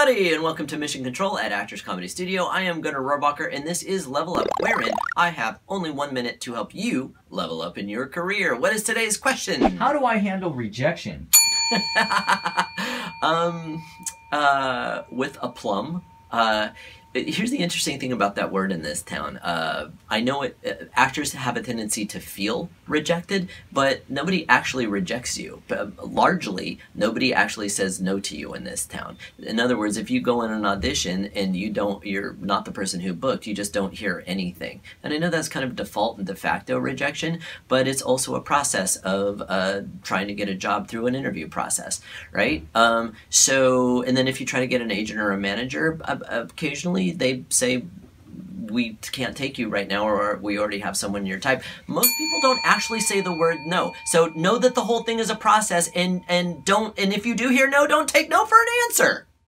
everybody, and welcome to Mission Control at Actors Comedy Studio. I am Gunnar Rohrbacher, and this is Level Up, wherein I have only 1 minute to help you level up in your career. What is today's question? How do I handle rejection? With aplomb. Here's the interesting thing about that word in this town. I know actors have a tendency to feel rejected, but nobody actually rejects you. Largely, nobody actually says no to you in this town. In other words, if you go in an audition and you're not the person who booked, you just don't hear anything. And I know that's kind of default and de facto rejection, but it's also a process of trying to get a job through an interview process, right? And then if you try to get an agent or a manager, occasionally they say, we can't take you right now, or we already have someone your type. Most people don't actually say the word no. So know that the whole thing is a process, and if you do hear no, don't take no for an answer.